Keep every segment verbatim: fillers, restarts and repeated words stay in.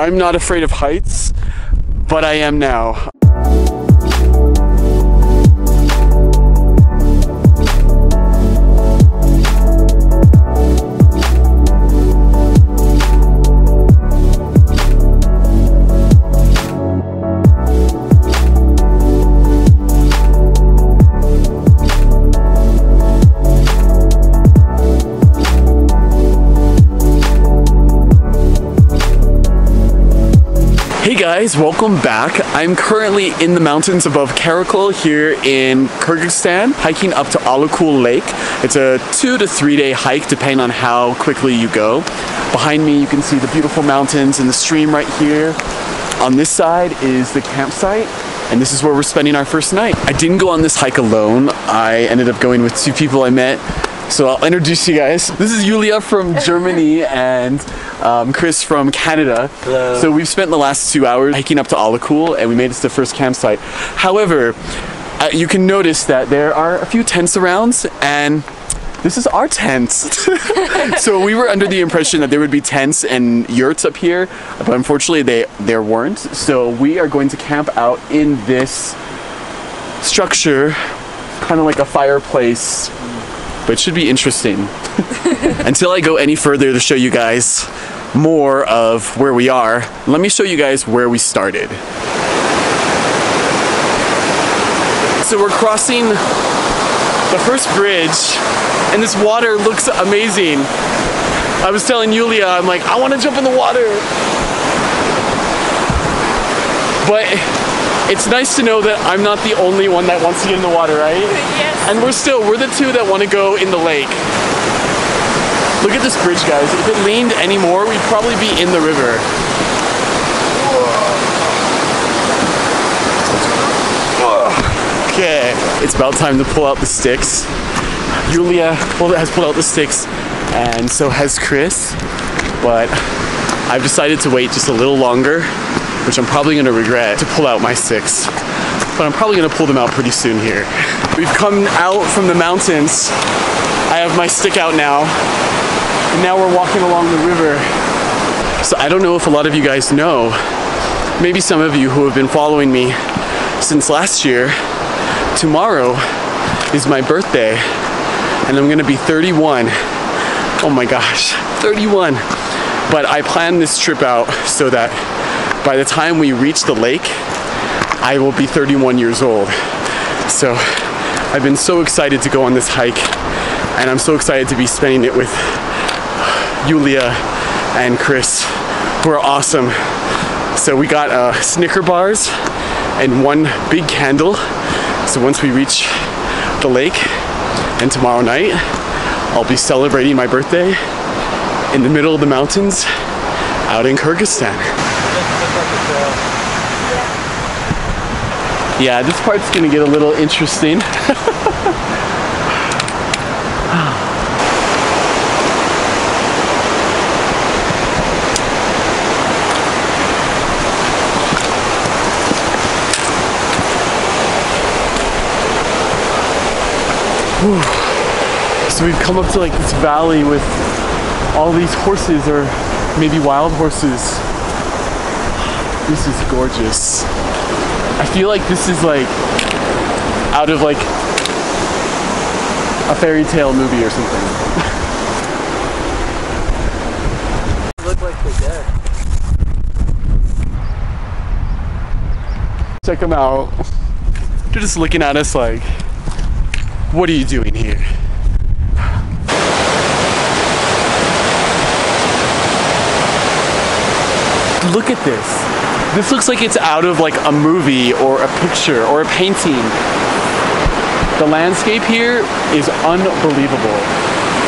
I'm not afraid of heights, but I am now. Hey guys, welcome back. I'm currently in the mountains above Karakul here in Kyrgyzstan, hiking up to Ala Kul Lake. It's a two to three day hike depending on how quickly you go. Behind me you can see the beautiful mountains and the stream right here. On this side is the campsite, and this is where we're spending our first night. I didn't go on this hike alone. I ended up going with two people I met. So I'll introduce you guys. This is Yulia from Germany and um, Chris from Canada. Hello. So we've spent the last two hours hiking up to Ala Kul, and we made it to the first campsite. However, uh, you can notice that there are a few tents around, and this is our tent. So we were under the impression that there would be tents and yurts up here, but unfortunately they, there weren't. So we are going to camp out in this structure, kind of like a fireplace. But it should be interesting. Until I go any further to show you guys more of where we are, let me show you guys where we started. So we're crossing the first bridge, and this water looks amazing. I was telling Yulia, I'm like, I want to jump in the water. But it's nice to know that I'm not the only one that wants to get in the water, right? Yes. And we're still, we're the two that want to go in the lake. Look at this bridge, guys. If it leaned anymore, we'd probably be in the river. Okay, it's about time to pull out the sticks. Yulia has pulled out the sticks, and so has Chris. But I've decided to wait just a little longer, which I'm probably gonna regret, to pull out my sticks. But I'm probably gonna pull them out pretty soon here. We've come out from the mountains. I have my stick out now. And now we're walking along the river. So I don't know if a lot of you guys know, maybe some of you who have been following me since last year, tomorrow is my birthday, and I'm gonna be thirty-one. Oh my gosh, thirty-one. But I planned this trip out so that by the time we reach the lake, I will be thirty-one years old. So I've been so excited to go on this hike, and I'm so excited to be spending it with Yulia and Chris, who are awesome. So we got uh, Snicker bars and one big candle. So once we reach the lake, and tomorrow night, I'll be celebrating my birthday in the middle of the mountains out in Kyrgyzstan. Yeah, this part's gonna get a little interesting. So we've come up to like this valley with all these horses, or maybe wild horses. This is gorgeous. I feel like this is like out of like a fairy tale movie or something. They look like they're dead. Check them out. They're just looking at us like, what are you doing here? Look at this. This looks like it's out of like a movie or a picture or a painting. The landscape here is unbelievable.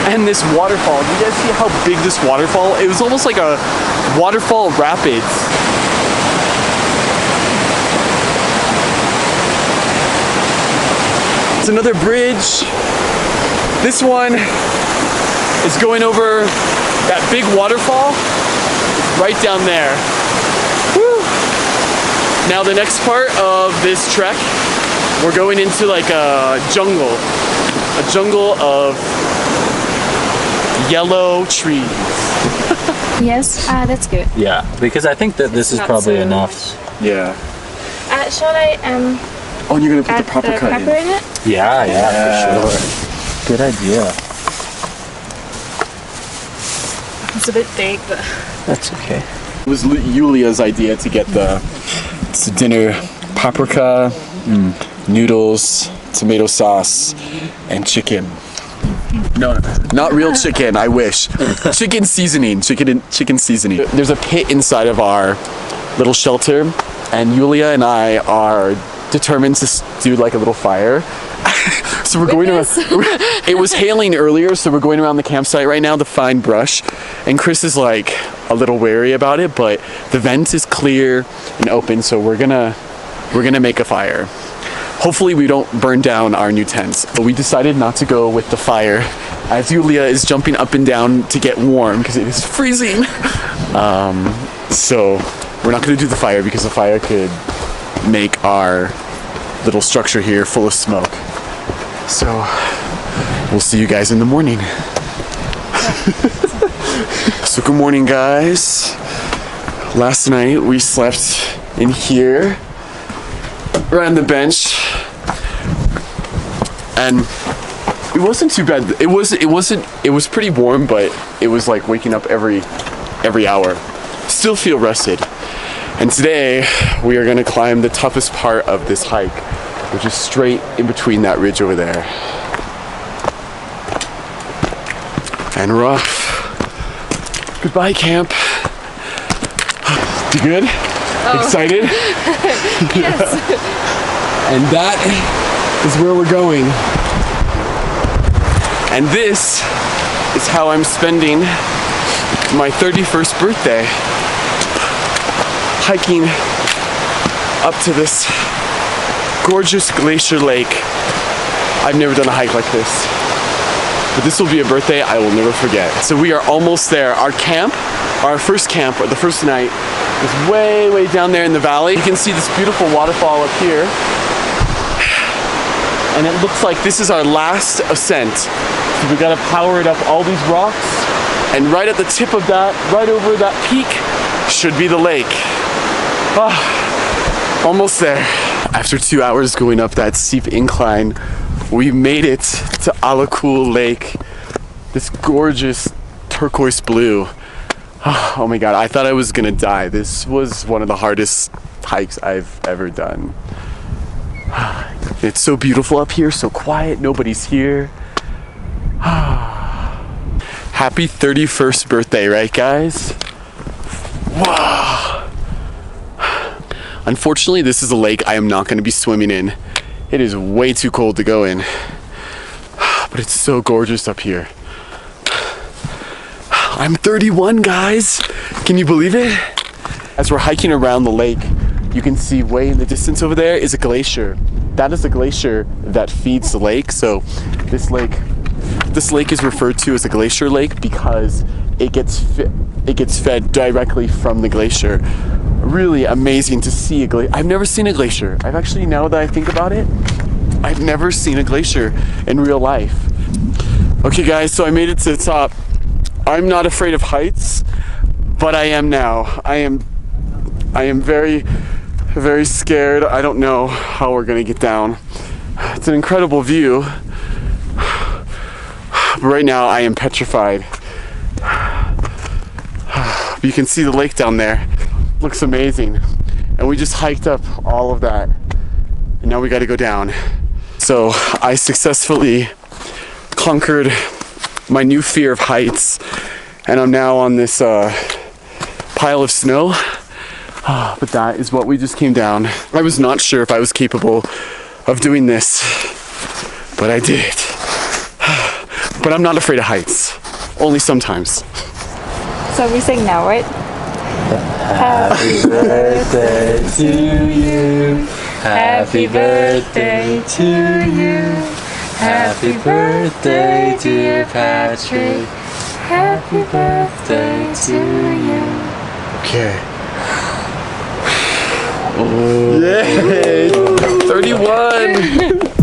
And this waterfall, do you guys see how big this waterfall? It was almost like a waterfall rapids. It's another bridge. This one is going over that big waterfall right down there. Now the next part of this trek, we're going into like a jungle, a jungle of yellow trees. Yes? Ah, uh, that's good. Yeah, because I think that it's this is probably so enough. Much. Yeah. Uh, shall I, um... Oh, and you're going to put the paprika, the pepper in. in it? Yeah, yeah, yeah, for sure. Good idea. It's a bit big, but... That's okay. It was Yulia's idea to get the to dinner paprika, mm. noodles, tomato sauce, and chicken. No, not real chicken, I wish. Chicken seasoning, chicken chicken seasoning. There's a pit inside of our little shelter, and Yulia and I are determined to do like a little fire. So we're going around, it was hailing earlier, so we're going around the campsite right now to find brush. And Chris is like a little wary about it, but the vent is clear and open, so we're gonna we're gonna make a fire. Hopefully we don't burn down our new tents, but we decided not to go with the fire as Yulia is jumping up and down to get warm because it is freezing. Um, so we're not gonna do the fire because the fire could make our little structure here full of smoke. So we'll see you guys in the morning. So good morning, guys. Last night we slept in here, right on the bench, and it wasn't too bad. It was it wasn't it was pretty warm, but it was like waking up every every hour. Still feel rested. And today, we are gonna climb the toughest part of this hike, which is straight in between that ridge over there. And rough. Goodbye, camp. You good? Oh. Excited? Yes. And that is where we're going. And this is how I'm spending my thirty-first birthday. Hiking up to this gorgeous glacier lake. I've never done a hike like this, but this will be a birthday I will never forget. So we are almost there. Our camp, our first camp, or the first night, is way, way down there in the valley. You can see this beautiful waterfall up here. And it looks like this is our last ascent. So we gotta power it up all these rocks, and right at the tip of that, right over that peak, should be the lake. Oh, almost there. After two hours going up that steep incline, we made it to Ala Kul Lake. This gorgeous turquoise blue. Oh, oh my god, I thought I was gonna die. This was one of the hardest hikes I've ever done. It's so beautiful up here, so quiet, nobody's here. Happy thirty-first birthday, right guys? Wow. Unfortunately, this is a lake I am not going to be swimming in. It is way too cold to go in. But it's so gorgeous up here. I'm thirty-one, guys. Can you believe it? As we're hiking around the lake, you can see way in the distance over there is a glacier. That is the glacier that feeds the lake. So this lake, this lake is referred to as a glacier lake because it gets fit. It gets fed directly from the glacier. Really amazing to see a glacier. I've never seen a glacier. I've actually, now that I think about it, I've never seen a glacier in real life. Okay guys, so I made it to the top. I'm not afraid of heights, but I am now. I am, I am very, very scared. I don't know how we're gonna get down. It's an incredible view. But right now I am petrified. You can see the lake down there. Looks amazing. And we just hiked up all of that. And now we gotta go down. So I successfully conquered my new fear of heights. And I'm now on this uh, pile of snow. Oh, but that is what we just came down. I was not sure if I was capable of doing this, but I did. But I'm not afraid of heights. Only sometimes. So we sing now, right? Happy birthday to you. Happy birthday to you. Happy birthday, dear Patrick. Happy birthday to you. Okay. Yay! thirty-one!